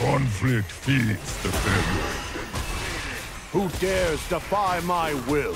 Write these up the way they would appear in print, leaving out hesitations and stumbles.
Conflict feeds the family. Who dares defy my will?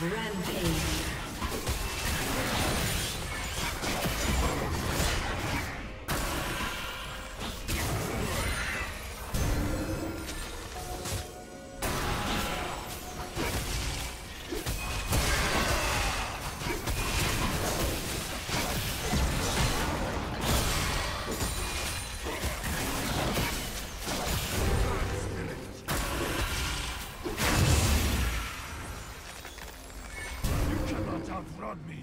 Rampage. Outrun me.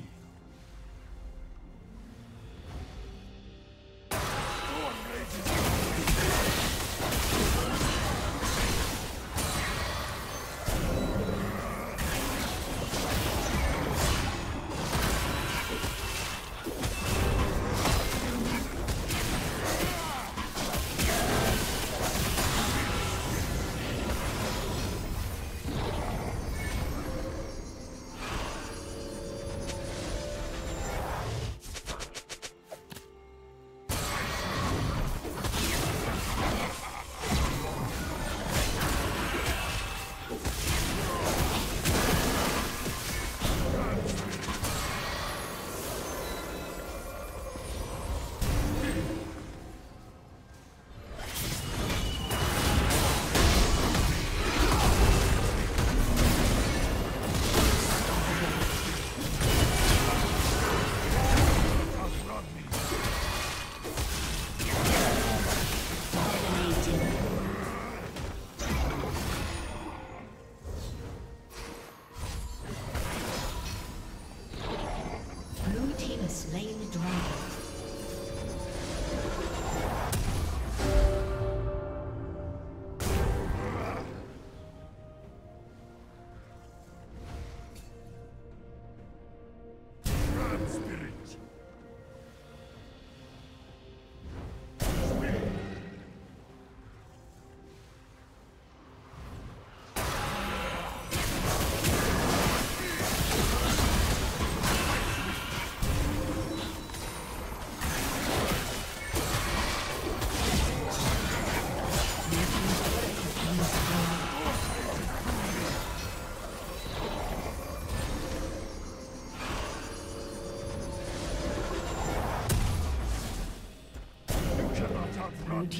Blue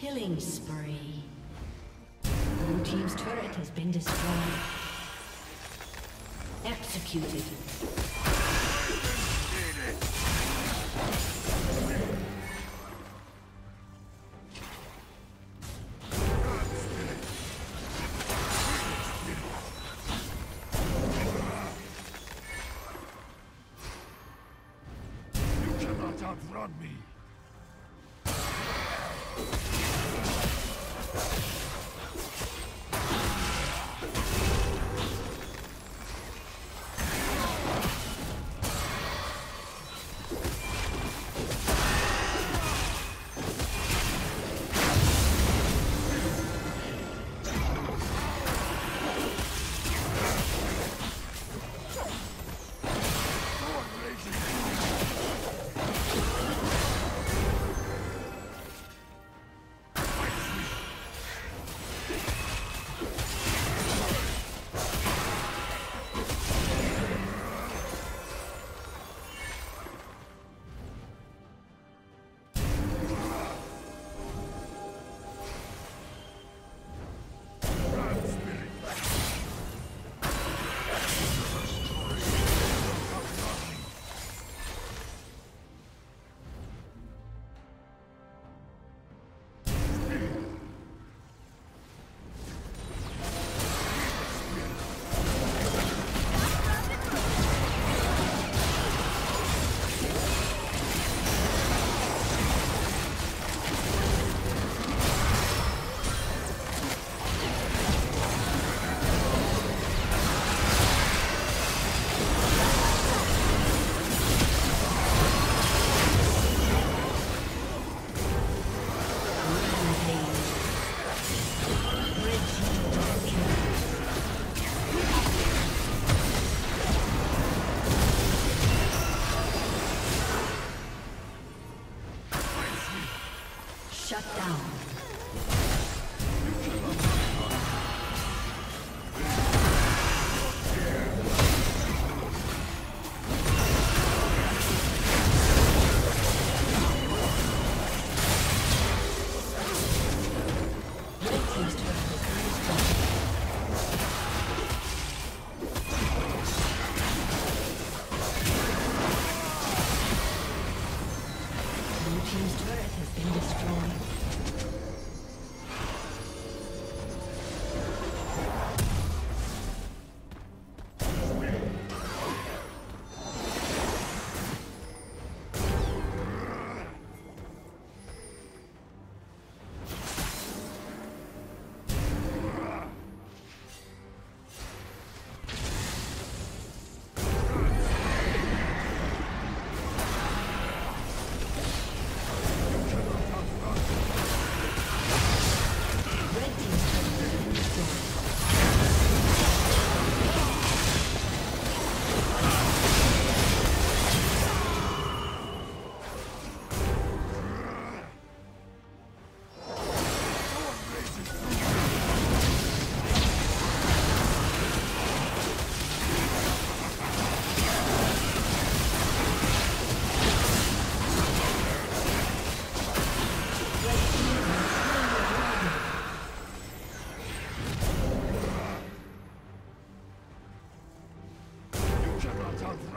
Killing spree. Blue team's turret has been destroyed. Executed. You cannot outrun me.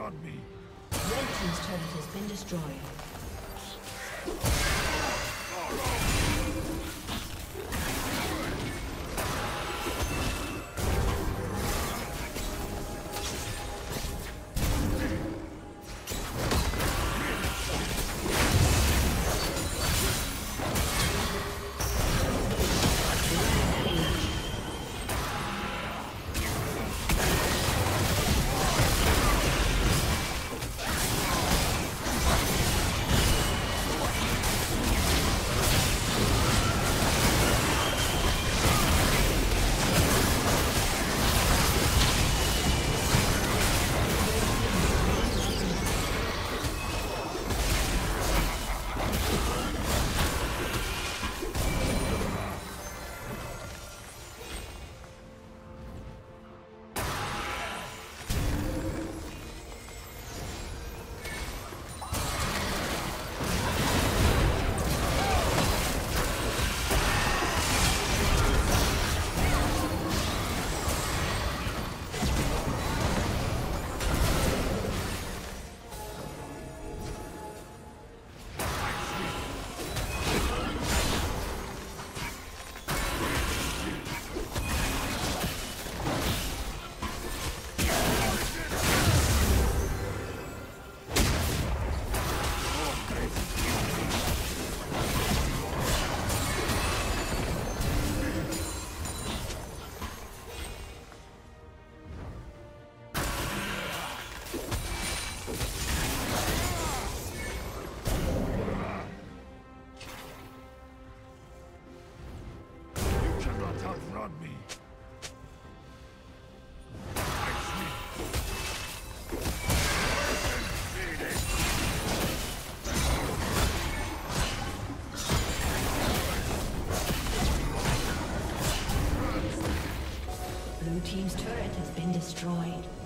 on me. Red Team's turret has been destroyed. Blue Team's turret has been destroyed.